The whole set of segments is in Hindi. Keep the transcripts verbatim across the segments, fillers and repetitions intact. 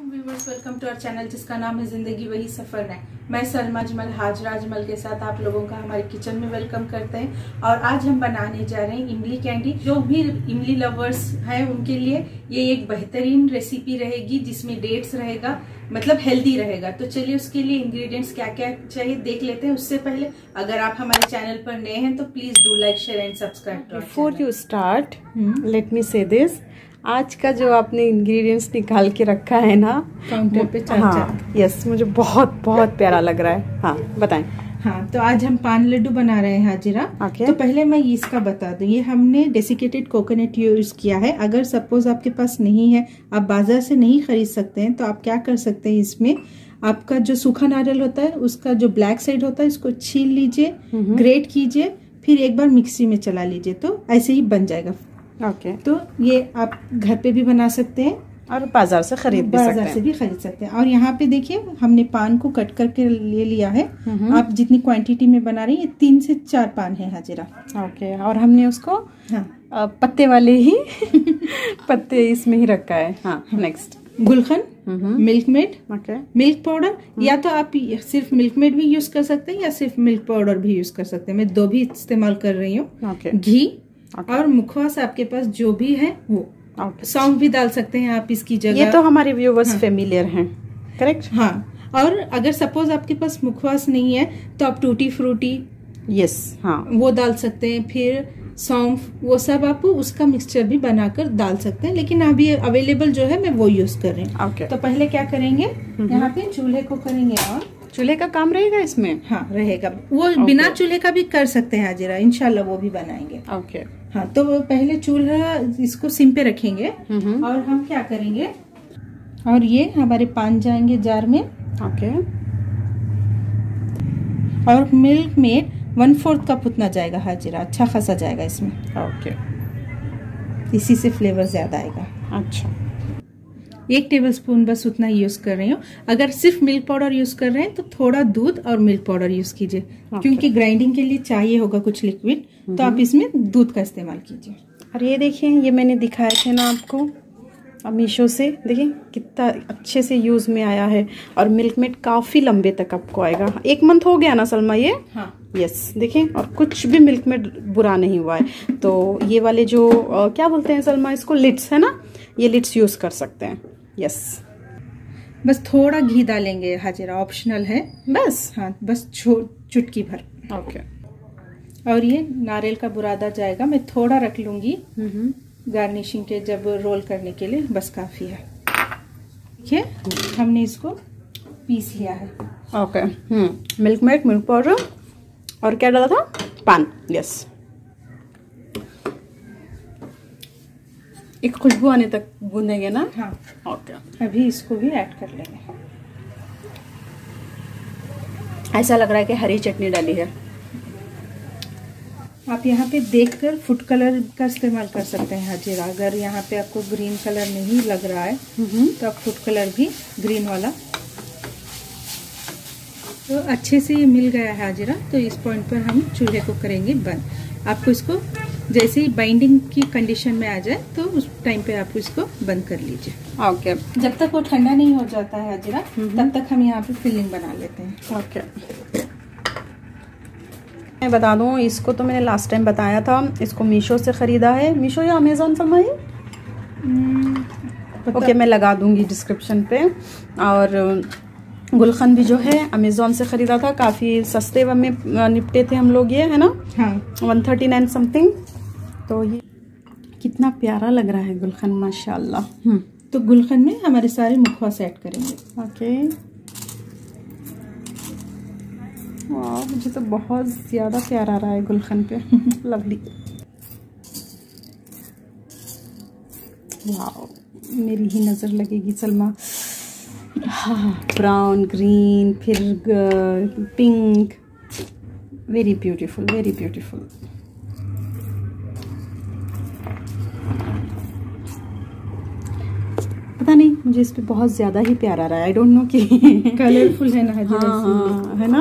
वालेकुम viewers, welcome to our channel जिसका नाम है जिंदगी वही सफ़र नया है। मैं सलमा अजमल हाजरा अजमल के साथ आप लोगों का हमारे किचन में वेलकम करते हैं। और आज हम बनाने जा रहे हैं इमली कैंडी। जो भी इमली लवर्स हैं उनके लिए ये एक बेहतरीन रेसिपी रहेगी जिसमें डेट्स रहेगा, मतलब हेल्दी रहेगा। तो चलिए उसके लिए इंग्रेडिएंट्स क्या क्या चाहिए देख लेते हैं। उससे पहले अगर आप हमारे चैनल पर नए हैं तो please do like share and subscribe. Before you start let me say this, आज का जो आपने इंग्रेडिएंट्स निकाल के रखा है ना काउंटर पे, हाँ यस, मुझे बहुत बहुत प्यारा लग रहा है। हाँ बताएं। हाँ तो आज हम पान लड्डू बना रहे हैं हाजिरा। okay. तो पहले मैं इसका बता दूं, ये हमने डेसिकेटेड कोकोनट यूज़ किया है। अगर सपोज आपके पास नहीं है, आप बाजार से नहीं खरीद सकते हैं, तो आप क्या कर सकते हैं, इसमें आपका जो सूखा नारियल होता है उसका जो ब्लैक साइड होता है इसको छील लीजिए, ग्रेट कीजिए, फिर एक बार मिक्सी में चला लीजिए, तो ऐसे ही बन जाएगा। Okay okay. तो ये आप घर पे भी बना सकते हैं और बाजार से खरीद भी सकते हैं। बाजार से भी खरीद सकते हैं। और यहाँ पे देखिए हमने पान को कट करके ले लिया है। आप जितनी क्वांटिटी में बना रही हैं, तीन से चार पान है हाजिरा। Okay okay. और हमने उसको हाँ पत्ते वाले ही पत्ते इसमें ही रखा है। हाँ नेक्स्ट गुलखन, मिल्क मेड, मिल्क पाउडर, या तो आप सिर्फ मिल्क मेड भी यूज कर सकते हैं या सिर्फ मिल्क पाउडर भी यूज कर सकते हैं। मैं दो भी इस्तेमाल कर रही हूँ। घी Okay. और मुखवास आपके पास जो भी है वो okay. सौंफ भी डाल सकते हैं आप इसकी जगह। ये तो हमारे व्यूवर्स फेमिलियर हैं, करेक्ट। हाँ, और अगर सपोज आपके पास मुखवास नहीं है तो आप टूटी फ्रूटी यस yes, हाँ वो डाल सकते हैं। फिर सौंफ वो सब आप उसका मिक्सचर भी बनाकर डाल सकते हैं, लेकिन अभी अवेलेबल जो है मैं वो यूज कर रही हूँ। okay. तो पहले क्या करेंगे, यहाँ पे चूल्हे को करेंगे। और चूल्हे का काम रहेगा इसमें? हाँ रहेगा, वो okay. बिना चूल्हे का भी कर सकते हैं हाजिरा, इंशाल्लाह वो भी बनाएंगे। Okay okay. हाँ तो पहले चूल्हा इसको सिम पे रखेंगे और हम क्या करेंगे, और ये हमारे पान जाएंगे जार में। Okay okay. और मिल्क में वन फोर्थ कप उतना जाएगा हाजिरा, अच्छा खासा जाएगा इसमें। Okay okay. इसी से फ्लेवर ज्यादा आएगा। अच्छा, एक टेबलस्पून बस उतना यूज कर रही हूँ। अगर सिर्फ मिल्क पाउडर यूज कर रहे हैं तो थोड़ा दूध और मिल्क पाउडर यूज कीजिए okay. क्योंकि ग्राइंडिंग के लिए चाहिए होगा कुछ लिक्विड, तो आप इसमें दूध का इस्तेमाल कीजिए। और ये देखिए, ये मैंने दिखाया था ना आपको मीशो से, देखिए कितना अच्छे से यूज में आया है। और मिल्क मेड काफी लंबे तक आपको आएगा, एक मंथ हो गया ना सलमा ये। हाँ यस देखिए, और कुछ भी मिल्क मेड बुरा नहीं हुआ है। तो ये वाले जो आ, क्या बोलते हैं सलमा इसको, लिट्स है ना, ये लिट्स यूज कर सकते हैं। यस बस थोड़ा घी डालेंगे हाजिरा, ऑप्शनल है बस। हाँ बस चुटकी भर। Okay okay. और ये नारियल का बुरादा जाएगा, मैं थोड़ा रख लूंगी गार्निशिंग के, जब रोल करने के लिए बस काफी है। ठीक है, हमने इसको पीस लिया है। Okay hmm Milkmaid, milk powder और क्या डाला था, पान। यस एक खुशबू आने तक भूनेंगे ना। हाँ ओके okay. अभी इसको भी ऐड कर लेंगे। ऐसा लग रहा है कि हरी चटनी डाली है। आप यहाँ पे देखकर फूड कलर का इस्तेमाल कर सकते हैं हाजिरा। अगर यहाँ पे आपको ग्रीन कलर नहीं लग रहा है तो आप फूड कलर भी ग्रीन वाला। तो अच्छे से ये मिल गया है हाजिरा। तो इस पॉइंट पर हम चूल्हे को करेंगे बंद। आपको इसको जैसे ही बाइंडिंग की कंडीशन में आ जाए तो उस टाइम पे आप इसको बंद कर लीजिए। Okay okay. जब तक वो ठंडा नहीं हो जाता है हाजिरा, तब तक हम यहाँ पे फिलिंग बना लेते हैं। Okay okay. मैं बता दूं, इसको तो मैंने लास्ट टाइम बताया था, इसको मीशो से ख़रीदा है। मीशो या अमेज़ॉन समझ ओके okay, मैं लगा दूंगी डिस्क्रिप्शन पे। और गुलखन भी जो है अमेज़ॉन से ख़रीदा था, काफ़ी सस्ते में निपटे थे हम लोग ये, है ना। हाँ वन थर्टी नाइन समथिंग। तो ये कितना प्यारा लग रहा है गुलखन, माशाल्लाह। तो गुलखन में हमारे सारे मुखवा सेट करेंगे। Okay okay. वाह मुझे तो बहुत ज़्यादा प्यार आ रहा है गुलखन पे। लवली, वाह मेरी ही नज़र लगेगी सलमा। हाँ ब्राउन, ग्रीन, फिर pink, very beautiful very beautiful. पता नहीं मुझे इस पर बहुत ज़्यादा ही प्यार आ रहा है। आई डोंट नो कि कलरफुल है ना हाजिरा। हाँ है ना।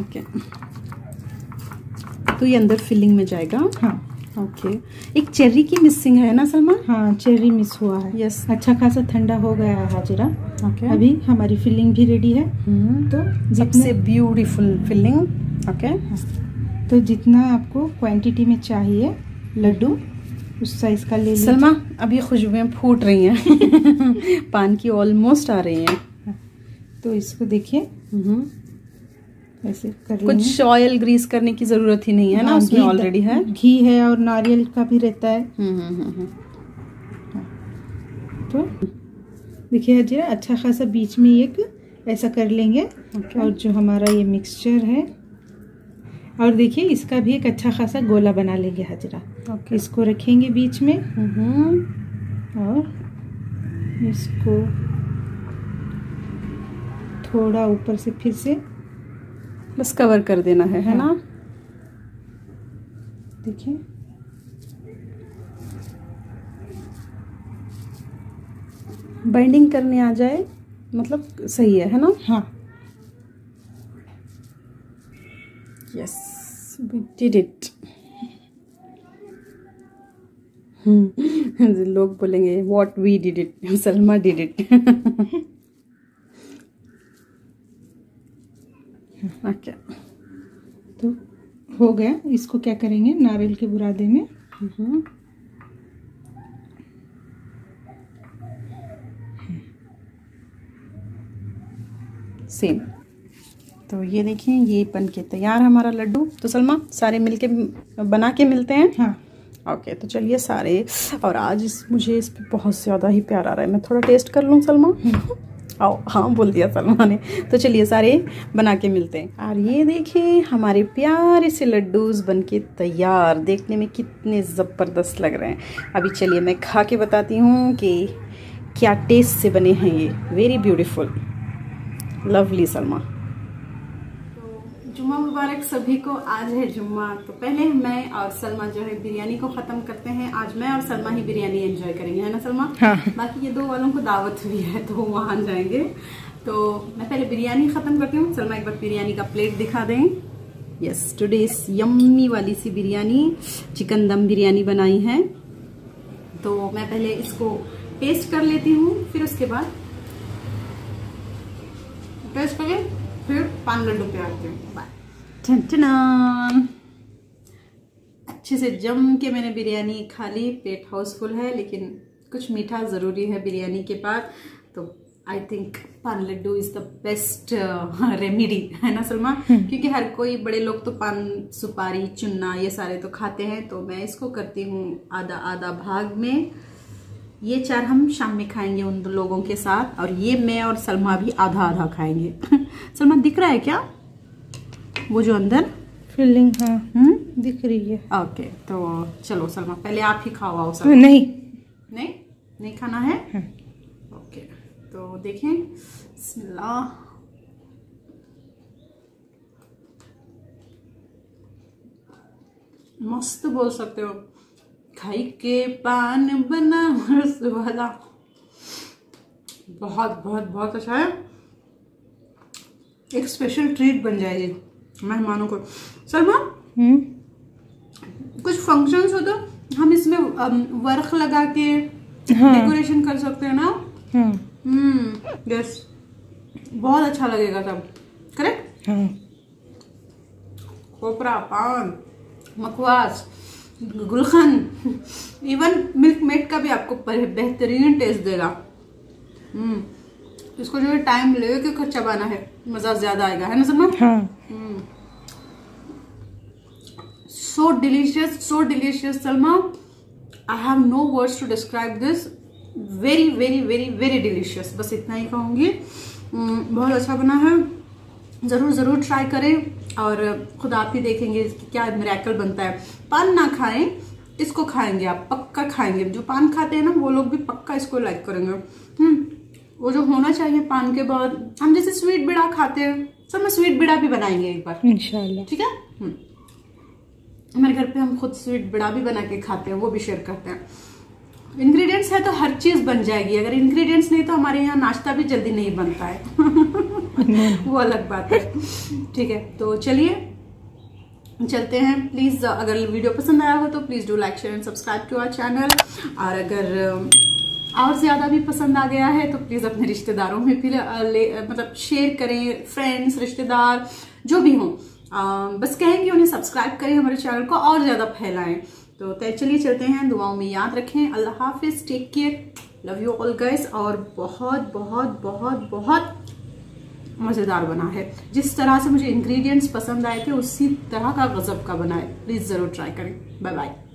Okay okay. तो ये अंदर फिलिंग में जाएगा। हाँ ओके okay. एक चेरी की मिसिंग है ना सलमा? हाँ, चेरी मिस हुआ है। Yes yes. अच्छा खासा ठंडा हो गया है हाजरा। okay. अभी हमारी फिलिंग भी रेडी है। hmm. तो सबसे ब्यूटीफुल फिलिंग। Okay okay. तो जितना आपको क्वांटिटी में चाहिए लड्डू उस साइज का ले लीजिए। सलमा अभी खुशबुएं फूट रही हैं पान की, ऑलमोस्ट आ रही हैं। तो इसको देखिए ऐसे कर, कुछ ऑयल ग्रीस करने की जरूरत ही नहीं है ना, उसमें ऑलरेडी है, घी है और नारियल का भी रहता है। हम्म हम्म तो देखिए हजरा अच्छा खासा बीच में एक ऐसा कर लेंगे। okay. और जो हमारा ये मिक्सचर है, और देखिए इसका भी एक अच्छा खासा गोला बना लेंगे हजरा। okay. इसको रखेंगे बीच में और इसको थोड़ा ऊपर से फिर से बस कवर कर देना है। हाँ। है ना, देखिए बाइंडिंग करने आ जाए, मतलब सही है है ना। हाँ यस वी डिड इट। लोग बोलेंगे what we did it, Salma did it. Okay. तो हो गया। इसको क्या करेंगे, नारियल के बुरादे में सेम। तो ये देखिए ये बन के तैयार हमारा लड्डू। तो सलमा सारे मिलके बना के मिलते हैं। हाँ ओके okay, तो चलिए सारे। और आज इस, मुझे इस पे बहुत ज़्यादा ही प्यार आ रहा है। मैं थोड़ा टेस्ट कर लूँ सलमा। आओ, हाँ बोल दिया सलमा ने। तो चलिए सारे बना के मिलते हैं। और ये देखें हमारे प्यारे से लड्डूस बन के तैयार, देखने में कितने ज़बरदस्त लग रहे हैं। अभी चलिए मैं खा के बताती हूँ कि क्या टेस्ट से बने हैं ये। Very beautiful, lovely Salma. जुम्मा मुबारक सभी को। आज है जुम्मा, तो पहले मैं और सलमा जो है बिरयानी को खत्म करते हैं। आज मैं और सलमा ही बिरयानी एंजॉय करेंगे, है ना सलमा। हाँ। बाकी ये दो वालों को दावत हुई है तो वहां जाएंगे। तो मैं पहले बिरयानी खत्म करती हूँ। सलमा एक बार बिरयानी का प्लेट दिखा दें। यस टुडे इस यम्मी वाली सी बिरयानी, चिकन दम बिरयानी बनाई है। तो मैं पहले इसको टेस्ट कर लेती हूँ, फिर उसके बाद टेस्ट करें, फिर पान लड्डू पे आते हैं। बाय। अच्छे से जम के मैंने बिरयानी खा ली। पेट हाउसफुल है, लेकिन कुछ मीठा ज़रूरी है बिरयानी के बाद। तो I think paan laddu is the best remedy, है ना सलमा। क्योंकि हर कोई, बड़े लोग तो पान सुपारी चुन्ना ये सारे तो खाते हैं। तो मैं इसको करती हूँ आधा आधा भाग में। ये चार हम शाम में खाएंगे उन लोगों के साथ, और ये मैं और सलमा भी आधा आधा खाएंगे। सलमा दिख रहा है क्या वो जो अंदर फिलिंग? हाँ हम्म दिख रही है। ओके तो चलो सलमा पहले आप ही खाओ। आओ सलमा। नहीं नहीं नहीं खाना है। हाँ। ओके तो देखें बिस्मिल्लाह। मस्त बोल सकते हो, खाई के पान बना वाला। बहुत बहुत बहुत अच्छा है, एक स्पेशल ट्रीट बन जाएगी मेहमानों को। सलमा कुछ फंक्शंस हो तो हम इसमें वर्क लगा के डेकोरेशन कर सकते हैं ना। हम्म यस बहुत अच्छा लगेगा तब। करेक्ट। कोपरा पान मकवास गुलखन इवन मिल्क मेड का भी आपको बेहतरीन टेस्ट देगा। इसको जो है टाइम ले के चबाना है, मजा ज्यादा आएगा, है ना सलमा। हाँ। So delicious, so delicious Salma. I have no words to describe this. Very very very very delicious, बस इतना ही कहूँगी। बहुत अच्छा बना है, ज़रूर ज़रूर ट्राई करें और खुद आप ही देखेंगे क्या मिरेकल बनता है। पान ना खाएं, इसको खाएंगे आप, पक्का खाएंगे। जो पान खाते हैं ना वो लोग भी पक्का इसको लाइक करेंगे। हम्म वो जो होना चाहिए पान के बाद, हम जैसे स्वीट बिड़ा खाते हैं सब, मैं स्वीट बिड़ा भी बनाएंगे एक बार इंशाल्लाह, ठीक है। हमारे घर पे हम खुद स्वीट बिड़ा भी बना के खाते हैं, वो भी शेयर करते हैं। इंग्रेडिएंट्स है तो हर चीज़ बन जाएगी। अगर इंग्रेडिएंट्स नहीं तो हमारे यहाँ नाश्ता भी जल्दी नहीं बनता है वो अलग बात है, ठीक है। तो चलिए चलते हैं। प्लीज़ अगर वीडियो पसंद आया हो तो please do like share and subscribe to our channel. और अगर और ज़्यादा भी पसंद आ गया है तो प्लीज़ अपने रिश्तेदारों में भी मतलब शेयर करें, फ्रेंड्स, रिश्तेदार जो भी हों, बस कहेंगे उन्हें सब्सक्राइब करें हमारे चैनल को और ज़्यादा फैलाएं। तो तय चलिए चलते हैं, दुआओं में याद रखें। अल्लाह हाफिज़, take care, love you all guys. और बहुत बहुत बहुत बहुत मज़ेदार बना है। जिस तरह से मुझे इंग्रेडिएंट्स पसंद आए थे उसी तरह का गजब का बना है। प्लीज़ ज़रूर ट्राई करें। Bye bye.